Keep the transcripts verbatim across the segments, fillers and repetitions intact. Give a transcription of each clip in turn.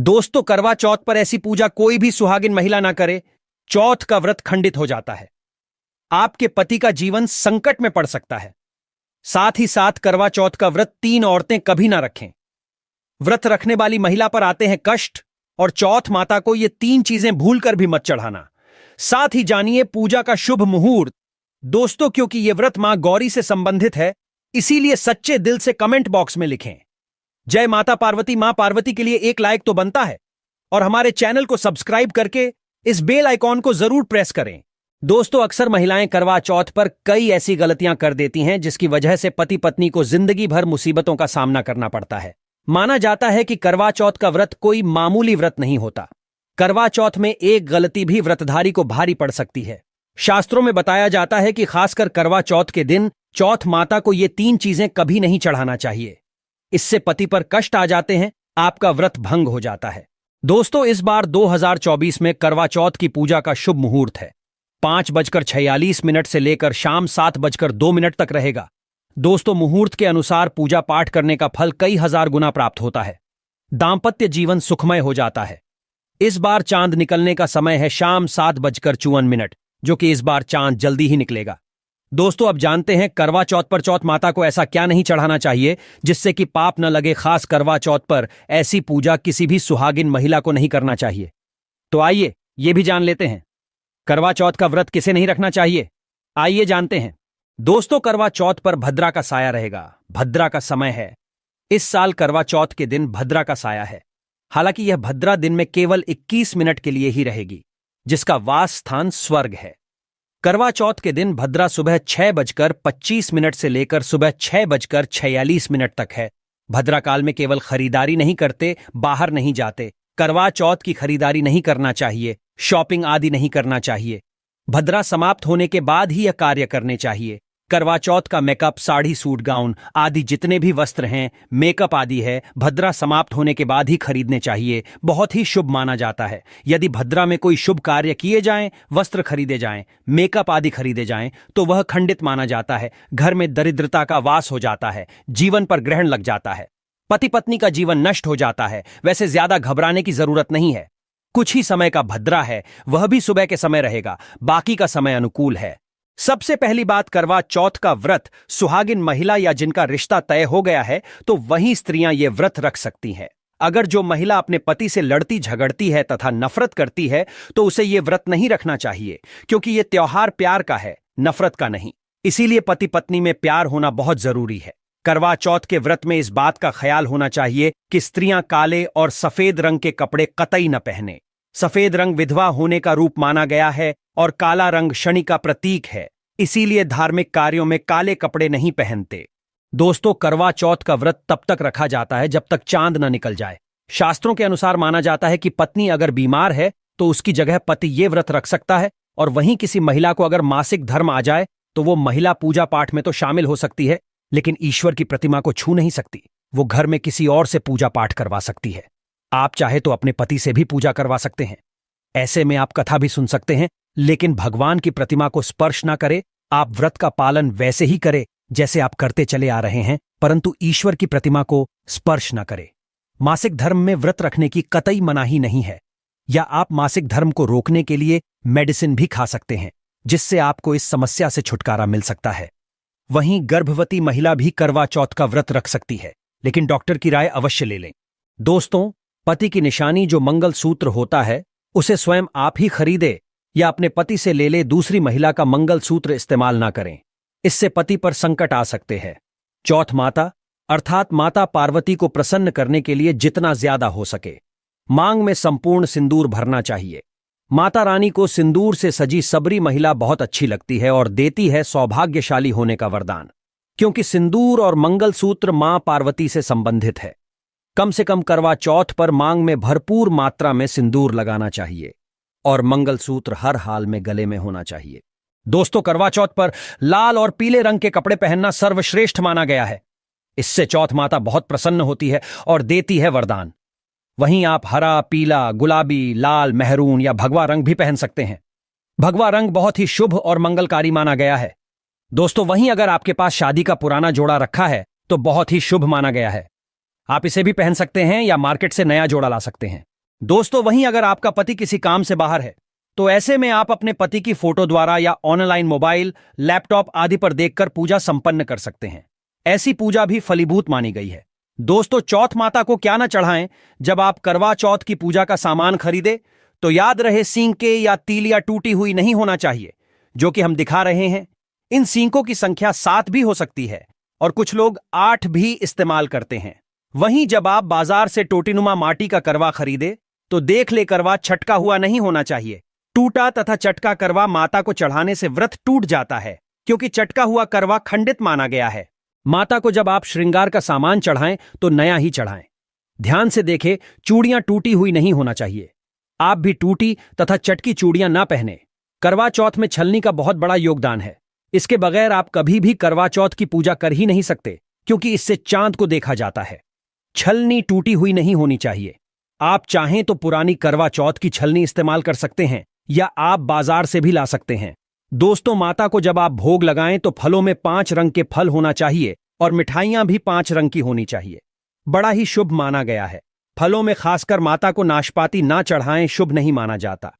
दोस्तों, करवा चौथ पर ऐसी पूजा कोई भी सुहागिन महिला ना करे, चौथ का व्रत खंडित हो जाता है। आपके पति का जीवन संकट में पड़ सकता है। साथ ही साथ करवा चौथ का व्रत तीन औरतें कभी ना रखें। व्रत रखने वाली महिला पर आते हैं कष्ट, और चौथ माता को ये तीन चीजें भूलकर भी मत चढ़ाना। साथ ही जानिए पूजा का शुभ मुहूर्त। दोस्तों, क्योंकि ये व्रत मां गौरी से संबंधित है, इसीलिए सच्चे दिल से कमेंट बॉक्स में लिखें जय माता पार्वती। मां पार्वती के लिए एक लाइक तो बनता है, और हमारे चैनल को सब्सक्राइब करके इस बेल आइकॉन को जरूर प्रेस करें। दोस्तों, अक्सर महिलाएं करवा चौथ पर कई ऐसी गलतियां कर देती हैं जिसकी वजह से पति पत्नी को जिंदगी भर मुसीबतों का सामना करना पड़ता है। माना जाता है कि करवा चौथ का व्रत कोई मामूली व्रत नहीं होता। करवा चौथ में एक गलती भी व्रतधारी को भारी पड़ सकती है। शास्त्रों में बताया जाता है कि खासकर करवा चौथ के दिन चौथ माता को ये तीन चीजें कभी नहीं चढ़ाना चाहिए। इससे पति पर कष्ट आ जाते हैं, आपका व्रत भंग हो जाता है। दोस्तों, इस बार दो हज़ार चौबीस में करवा चौथ की पूजा का शुभ मुहूर्त है। पांच बजकर छियालीस मिनट से लेकर शाम सात बजकर दो मिनट तक रहेगा। दोस्तों, मुहूर्त के अनुसार पूजा पाठ करने का फल कई हजार गुना प्राप्त होता है। दाम्पत्य जीवन सुखमय हो जाता है। इस बार चांद निकलने का समय है शाम सात बजकर चौवन मिनट, जो कि इस बार चांद जल्दी ही निकलेगा। दोस्तों, अब जानते हैं करवा चौथ पर चौथ माता को ऐसा क्या नहीं चढ़ाना चाहिए जिससे कि पाप न लगे। खास करवा चौथ पर ऐसी पूजा किसी भी सुहागिन महिला को नहीं करना चाहिए। तो आइए ये भी जान लेते हैं करवा चौथ का व्रत किसे नहीं रखना चाहिए। आइए जानते हैं। दोस्तों, करवा चौथ पर भद्रा का साया रहेगा। भद्रा का समय है। इस साल करवा चौथ के दिन भद्रा का साया है। हालांकि यह भद्रा दिन में केवल इक्कीस मिनट के लिए ही रहेगी, जिसका वास स्थान स्वर्ग है। करवा चौथ के दिन भद्रा सुबह छह बजकर पच्चीस मिनट से लेकर सुबह छह बजकर छियालीस मिनट तक है। भद्रा काल में केवल खरीदारी नहीं करते, बाहर नहीं जाते। करवा चौथ की खरीदारी नहीं करना चाहिए, शॉपिंग आदि नहीं करना चाहिए। भद्रा समाप्त होने के बाद ही यह कार्य करने चाहिए। करवा चौथ का मेकअप, साड़ी, सूट, गाउन आदि जितने भी वस्त्र हैं, मेकअप आदि है, भद्रा समाप्त होने के बाद ही खरीदने चाहिए। बहुत ही शुभ माना जाता है। यदि भद्रा में कोई शुभ कार्य किए जाएं, वस्त्र खरीदे जाएं, मेकअप आदि खरीदे जाएं, तो वह खंडित माना जाता है। घर में दरिद्रता का वास हो जाता है। जीवन पर ग्रहण लग जाता है। पति पत्नी का जीवन नष्ट हो जाता है। वैसे ज्यादा घबराने की जरूरत नहीं है। कुछ ही समय का भद्रा है, वह भी सुबह के समय रहेगा। बाकी का समय अनुकूल है। सबसे पहली बात, करवा चौथ का व्रत सुहागिन महिला या जिनका रिश्ता तय हो गया है तो वही स्त्रियां ये व्रत रख सकती हैं। अगर जो महिला अपने पति से लड़ती झगड़ती है तथा नफरत करती है तो उसे ये व्रत नहीं रखना चाहिए, क्योंकि ये त्योहार प्यार का है, नफरत का नहीं। इसीलिए पति पत्नी में प्यार होना बहुत जरूरी है। करवा चौथ के व्रत में इस बात का ख्याल होना चाहिए कि स्त्रियां काले और सफेद रंग के कपड़े कतई न पहने। सफेद रंग विधवा होने का रूप माना गया है और काला रंग शनि का प्रतीक है, इसीलिए धार्मिक कार्यों में काले कपड़े नहीं पहनते। दोस्तों, करवा चौथ का व्रत तब तक रखा जाता है जब तक चांद न निकल जाए। शास्त्रों के अनुसार माना जाता है कि पत्नी अगर बीमार है तो उसकी जगह पति ये व्रत रख सकता है, और वहीं किसी महिला को अगर मासिक धर्म आ जाए तो वो महिला पूजा पाठ में तो शामिल हो सकती है, लेकिन ईश्वर की प्रतिमा को छू नहीं सकती। वो घर में किसी और से पूजा पाठ करवा सकती है। आप चाहे तो अपने पति से भी पूजा करवा सकते हैं। ऐसे में आप कथा भी सुन सकते हैं, लेकिन भगवान की प्रतिमा को स्पर्श ना करें। आप व्रत का पालन वैसे ही करें जैसे आप करते चले आ रहे हैं, परंतु ईश्वर की प्रतिमा को स्पर्श ना करें। मासिक धर्म में व्रत रखने की कतई मनाही नहीं है, या आप मासिक धर्म को रोकने के लिए मेडिसिन भी खा सकते हैं, जिससे आपको इस समस्या से छुटकारा मिल सकता है। वहीं गर्भवती महिला भी करवा चौथ का व्रत रख सकती है, लेकिन डॉक्टर की राय अवश्य ले लें। दोस्तों, पति की निशानी जो मंगलसूत्र होता है उसे स्वयं आप ही खरीदे या अपने पति से ले ले। दूसरी महिला का मंगलसूत्र इस्तेमाल ना करें, इससे पति पर संकट आ सकते हैं। चौथ माता अर्थात माता पार्वती को प्रसन्न करने के लिए जितना ज्यादा हो सके मांग में संपूर्ण सिंदूर भरना चाहिए। माता रानी को सिंदूर से सजी सबरी महिला बहुत अच्छी लगती है और देती है सौभाग्यशाली होने का वरदान, क्योंकि सिंदूर और मंगलसूत्र मां पार्वती से संबंधित है। कम से कम करवा चौथ पर मांग में भरपूर मात्रा में सिंदूर लगाना चाहिए, और मंगलसूत्र हर हाल में गले में होना चाहिए। दोस्तों, करवा चौथ पर लाल और पीले रंग के कपड़े पहनना सर्वश्रेष्ठ माना गया है। इससे चौथ माता बहुत प्रसन्न होती है और देती है वरदान। वहीं आप हरा, पीला, गुलाबी, लाल, मेहरून या भगवा रंग भी पहन सकते हैं। भगवा रंग बहुत ही शुभ और मंगलकारी माना गया है। दोस्तों, वहीं अगर आपके पास शादी का पुराना जोड़ा रखा है तो बहुत ही शुभ माना गया है। आप इसे भी पहन सकते हैं या मार्केट से नया जोड़ा ला सकते हैं। दोस्तों, वहीं अगर आपका पति किसी काम से बाहर है तो ऐसे में आप अपने पति की फोटो द्वारा या ऑनलाइन मोबाइल, लैपटॉप आदि पर देखकर पूजा संपन्न कर सकते हैं। ऐसी पूजा भी फलीभूत मानी गई है। दोस्तों, चौथ माता को क्या न चढ़ाएं जब आप करवा चौथ की पूजा का सामान खरीदे, तो याद रहे सींग के या तिल या टूटी हुई नहीं होना चाहिए जो कि हम दिखा रहे हैं। इन सींगों की संख्या सात भी हो सकती है और कुछ लोग आठ भी इस्तेमाल करते हैं। वहीं जब आप बाजार से टोटीनुमा माटी का करवा खरीदे तो देख ले करवा छटका हुआ नहीं होना चाहिए। टूटा तथा चटका करवा माता को चढ़ाने से व्रत टूट जाता है, क्योंकि चटका हुआ करवा खंडित माना गया है। माता को जब आप श्रृंगार का सामान चढ़ाएं तो नया ही चढ़ाएं। ध्यान से देखें, चूड़ियां टूटी हुई नहीं होना चाहिए। आप भी टूटी तथा चटकी चूड़ियां ना पहने। करवा चौथ में छलनी का बहुत बड़ा योगदान है। इसके बगैर आप कभी भी करवा चौथ की पूजा कर ही नहीं सकते, क्योंकि इससे चांद को देखा जाता है। छलनी टूटी हुई नहीं होनी चाहिए। आप चाहें तो पुरानी करवा चौथ की छलनी इस्तेमाल कर सकते हैं या आप बाजार से भी ला सकते हैं। दोस्तों, माता को जब आप भोग लगाएं तो फलों में पांच रंग के फल होना चाहिए और मिठाइयां भी पांच रंग की होनी चाहिए। बड़ा ही शुभ माना गया है। फलों में खासकर माता को नाशपाती ना चढ़ाएं, शुभ नहीं माना जाता।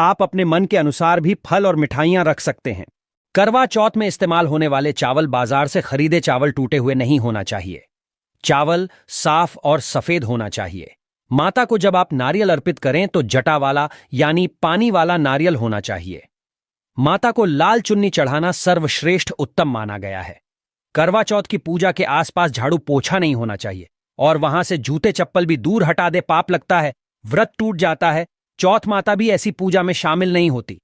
आप अपने मन के अनुसार भी फल और मिठाइयां रख सकते हैं। करवा चौथ में इस्तेमाल होने वाले चावल, बाजार से खरीदे चावल टूटे हुए नहीं होना चाहिए। चावल साफ और सफेद होना चाहिए। माता को जब आप नारियल अर्पित करें तो जटा वाला यानी पानी वाला नारियल होना चाहिए। माता को लाल चुन्नी चढ़ाना सर्वश्रेष्ठ उत्तम माना गया है। करवा चौथ की पूजा के आसपास झाड़ू पोछा नहीं होना चाहिए और वहां से जूते चप्पल भी दूर हटा दे, पाप लगता है, व्रत टूट जाता है। चौथ माता भी ऐसी पूजा में शामिल नहीं होती।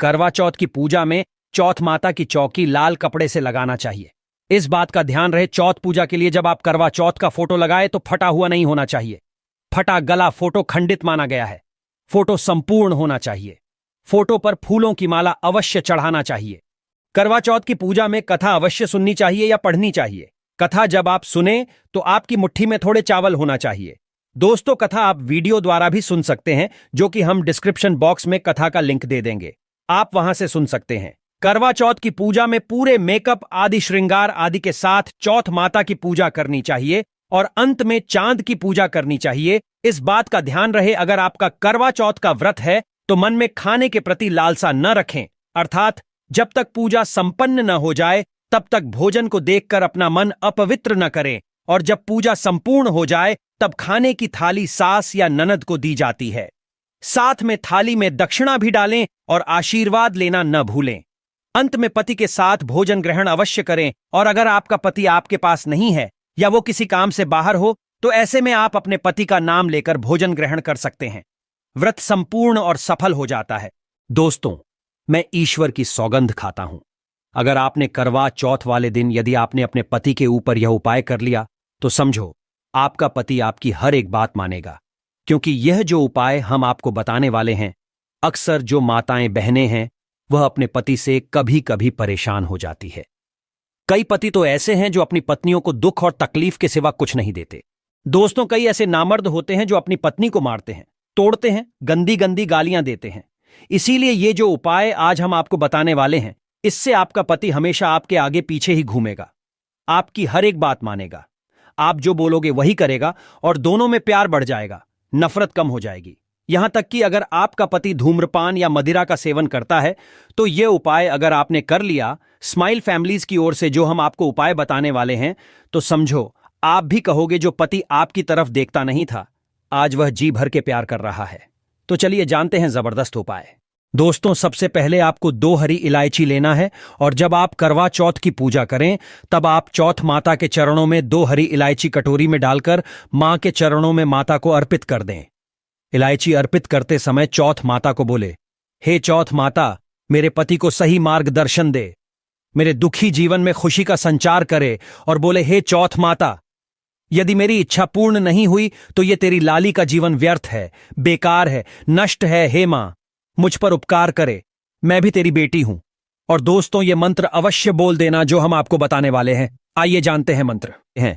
करवा चौथ की पूजा में चौथ माता की चौकी लाल कपड़े से लगाना चाहिए। इस बात का ध्यान रहे, चौथ पूजा के लिए जब आप करवा चौथ का फोटो लगाए तो फटा हुआ नहीं होना चाहिए। फटा गला फोटो खंडित माना गया है। फोटो संपूर्ण होना चाहिए। फोटो पर फूलों की माला अवश्य चढ़ाना चाहिए। करवा चौथ की पूजा में कथा अवश्य सुननी चाहिए या पढ़नी चाहिए। कथा जब आप सुने तो आपकी मुट्ठी में थोड़े चावल होना चाहिए। दोस्तों, कथा आप वीडियो द्वारा भी सुन सकते हैं, जो कि हम डिस्क्रिप्शन बॉक्स में कथा का लिंक दे देंगे, आप वहां से सुन सकते हैं। करवा चौथ की पूजा में पूरे मेकअप आदि, श्रृंगार आदि के साथ चौथ माता की पूजा करनी चाहिए और अंत में चांद की पूजा करनी चाहिए। इस बात का ध्यान रहे, अगर आपका करवा चौथ का व्रत है तो मन में खाने के प्रति लालसा न रखें, अर्थात जब तक पूजा संपन्न न हो जाए तब तक भोजन को देखकर अपना मन अपवित्र न करें, और जब पूजा संपूर्ण हो जाए तब खाने की थाली सास या ननद को दी जाती है। साथ में थाली में दक्षिणा भी डालें और आशीर्वाद लेना न भूलें। अंत में पति के साथ भोजन ग्रहण अवश्य करें, और अगर आपका पति आपके पास नहीं है या वो किसी काम से बाहर हो तो ऐसे में आप अपने पति का नाम लेकर भोजन ग्रहण कर सकते हैं। व्रत संपूर्ण और सफल हो जाता है। दोस्तों, मैं ईश्वर की सौगंध खाता हूं, अगर आपने करवा चौथ वाले दिन यदि आपने अपने पति के ऊपर यह उपाय कर लिया तो समझो आपका पति आपकी हर एक बात मानेगा, क्योंकि यह जो उपाय हम आपको बताने वाले हैं, अक्सर जो माताएं बहनें हैं वह अपने पति से कभी कभी परेशान हो जाती है। कई पति तो ऐसे हैं जो अपनी पत्नियों को दुख और तकलीफ के सिवा कुछ नहीं देते। दोस्तों, कई ऐसे नामर्द होते हैं जो अपनी पत्नी को मारते हैं, तोड़ते हैं, गंदी गंदी गालियां देते हैं। इसीलिए ये जो उपाय आज हम आपको बताने वाले हैं, इससे आपका पति हमेशा आपके आगे पीछे ही घूमेगा, आपकी हर एक बात मानेगा, आप जो बोलोगे वही करेगा और दोनों में प्यार बढ़ जाएगा, नफरत कम हो जाएगी। यहां तक कि अगर आपका पति धूम्रपान या मदिरा का सेवन करता है तो यह उपाय अगर आपने कर लिया, स्माइल फैमिलीज की ओर से जो हम आपको उपाय बताने वाले हैं, तो समझो आप भी कहोगे जो पति आपकी तरफ देखता नहीं था, आज वह जी भर के प्यार कर रहा है। तो चलिए जानते हैं जबरदस्त उपाय। दोस्तों, सबसे पहले आपको दो हरी इलायची लेना है, और जब आप करवा चौथ की पूजा करें तब आप चौथ माता के चरणों में दो हरी इलायची कटोरी में डालकर मां के चरणों में माता को अर्पित कर दें। इलायची अर्पित करते समय चौथ माता को बोले, हे चौथ माता, मेरे पति को सही मार्गदर्शन दे, मेरे दुखी जीवन में खुशी का संचार करे, और बोले, हे चौथ माता, यदि मेरी इच्छा पूर्ण नहीं हुई तो ये तेरी लाली का जीवन व्यर्थ है, बेकार है, नष्ट है। हे मां, मुझ पर उपकार करे, मैं भी तेरी बेटी हूं। और दोस्तों, ये मंत्र अवश्य बोल देना जो हम आपको बताने वाले हैं। आइए जानते हैं मंत्र हैं।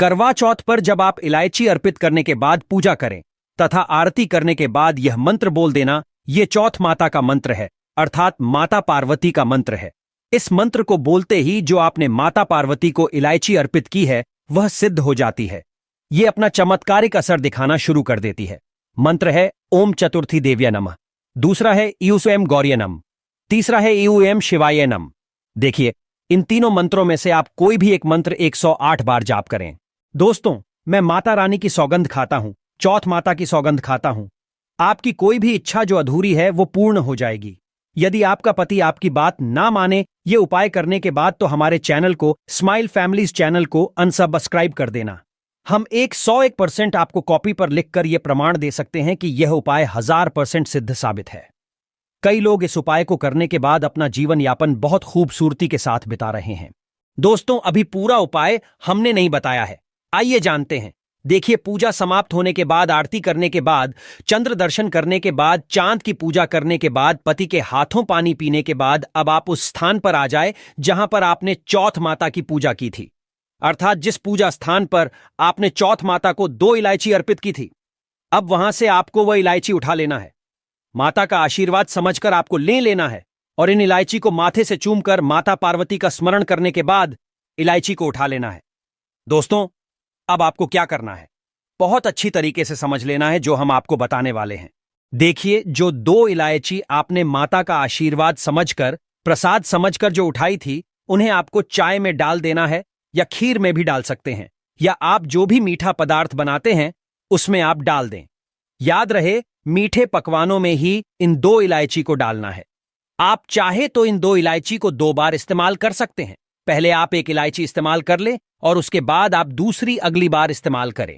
करवा चौथ पर जब आप इलायची अर्पित करने के बाद पूजा करें तथा आरती करने के बाद यह मंत्र बोल देना, यह चौथ माता का मंत्र है, अर्थात माता पार्वती का मंत्र है। इस मंत्र को बोलते ही जो आपने माता पार्वती को इलायची अर्पित की है वह सिद्ध हो जाती है। ये अपना चमत्कारिक असर दिखाना शुरू कर देती है। मंत्र है ओम चतुर्थी देव्य नमः, दूसरा है ईयूएम गौर्य नम, तीसरा है ईयूएम शिवाय नम। देखिए, इन तीनों मंत्रों में से आप कोई भी एक मंत्र एक सौ आठ बार जाप करें। दोस्तों, मैं माता रानी की सौगंध खाता हूं, चौथ माता की सौगंध खाता हूं, आपकी कोई भी इच्छा जो अधूरी है वो पूर्ण हो जाएगी। यदि आपका पति आपकी बात ना माने ये उपाय करने के बाद, तो हमारे चैनल को, स्माइल फैमिलीज चैनल को अनसब्सक्राइब कर देना। हम एक सौ एक परसेंट आपको कॉपी पर लिखकर ये प्रमाण दे सकते हैं कि यह उपाय हजार परसेंट सिद्ध साबित है। कई लोग इस उपाय को करने के बाद अपना जीवन यापन बहुत खूबसूरती के साथ बिता रहे हैं। दोस्तों, अभी पूरा उपाय हमने नहीं बताया है, आइए जानते हैं। देखिए, पूजा समाप्त होने के बाद, आरती करने के बाद, चंद्र दर्शन करने के बाद, चांद की पूजा करने के बाद, पति के हाथों पानी पीने के बाद, अब आप उस स्थान पर आ जाए जहां पर आपने चौथ माता की पूजा की थी, अर्थात जिस पूजा स्थान पर आपने चौथ माता को दो इलायची अर्पित की थी। अब वहां से आपको वह इलायची उठा लेना है, माता का आशीर्वाद समझकर आपको ले लेना है, और इन इलायची को माथे से चूमकर माता पार्वती का स्मरण करने के बाद इलायची को उठा लेना है। दोस्तों, अब आपको क्या करना है बहुत अच्छी तरीके से समझ लेना है, जो हम आपको बताने वाले हैं। देखिए, जो दो इलायची आपने माता का आशीर्वाद समझकर, प्रसाद समझकर जो उठाई थी, उन्हें आपको चाय में डाल देना है, या खीर में भी डाल सकते हैं, या आप जो भी मीठा पदार्थ बनाते हैं उसमें आप डाल दें। याद रहे, मीठे पकवानों में ही इन दो इलायची को डालना है। आप चाहे तो इन दो इलायची को दो बार इस्तेमाल कर सकते हैं। पहले आप एक इलायची इस्तेमाल कर लें और उसके बाद आप दूसरी अगली बार इस्तेमाल करें।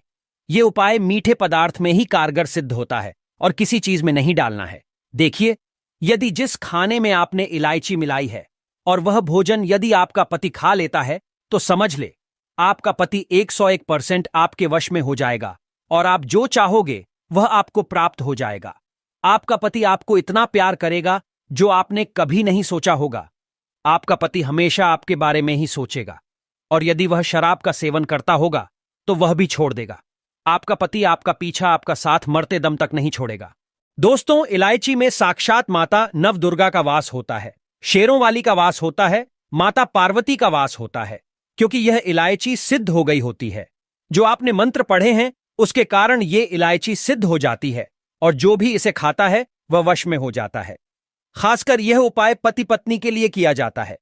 यह उपाय मीठे पदार्थ में ही कारगर सिद्ध होता है और किसी चीज में नहीं डालना है। देखिए, यदि जिस खाने में आपने इलायची मिलाई है और वह भोजन यदि आपका पति खा लेता है, तो समझ ले आपका पति एक सौ एक परसेंट आपके वश में हो जाएगा और आप जो चाहोगे वह आपको प्राप्त हो जाएगा। आपका पति आपको इतना प्यार करेगा जो आपने कभी नहीं सोचा होगा। आपका पति हमेशा आपके बारे में ही सोचेगा, और यदि वह शराब का सेवन करता होगा तो वह भी छोड़ देगा। आपका पति आपका पीछा, आपका साथ मरते दम तक नहीं छोड़ेगा। दोस्तों, इलायची में साक्षात माता नव दुर्गा का वास होता है, शेरों वाली का वास होता है, माता पार्वती का वास होता है, क्योंकि यह इलायची सिद्ध हो गई होती है। जो आपने मंत्र पढ़े हैं उसके कारण ये इलायची सिद्ध हो जाती है, और जो भी इसे खाता है वह वश में हो जाता है। खासकर यह उपाय पति पत्नी के लिए किया जाता है।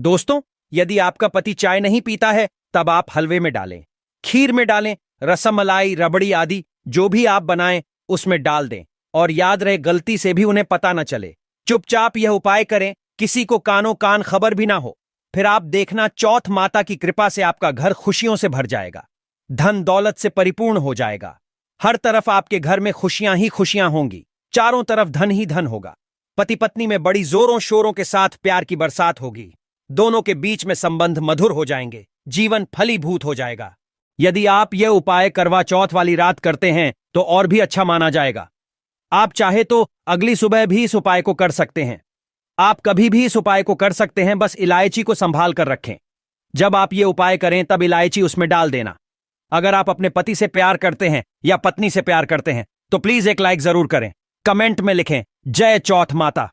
दोस्तों, यदि आपका पति चाय नहीं पीता है, तब आप हलवे में डालें, खीर में डालें, रसमलाई, रबड़ी आदि जो भी आप बनाएं उसमें डाल दें। और याद रहे, गलती से भी उन्हें पता न चले, चुपचाप यह उपाय करें, किसी को कानो कान खबर भी ना हो। फिर आप देखना, चौथ माता की कृपा से आपका घर खुशियों से भर जाएगा, धन दौलत से परिपूर्ण हो जाएगा। हर तरफ आपके घर में खुशियां ही खुशियां होंगी, चारों तरफ धन ही धन होगा। पति पत्नी में बड़ी जोरों शोरों के साथ प्यार की बरसात होगी, दोनों के बीच में संबंध मधुर हो जाएंगे, जीवन फलीभूत हो जाएगा। यदि आप यह उपाय करवा चौथ वाली रात करते हैं तो और भी अच्छा माना जाएगा। आप चाहे तो अगली सुबह भी इस उपाय को कर सकते हैं, आप कभी भी इस उपाय को कर सकते हैं, बस इलायची को संभाल कर रखें। जब आप ये उपाय करें तब इलायची उसमें डाल देना। अगर आप अपने पति से प्यार करते हैं या पत्नी से प्यार करते हैं तो प्लीज एक लाइक जरूर करें, कमेंट में लिखें जय चौथ माता।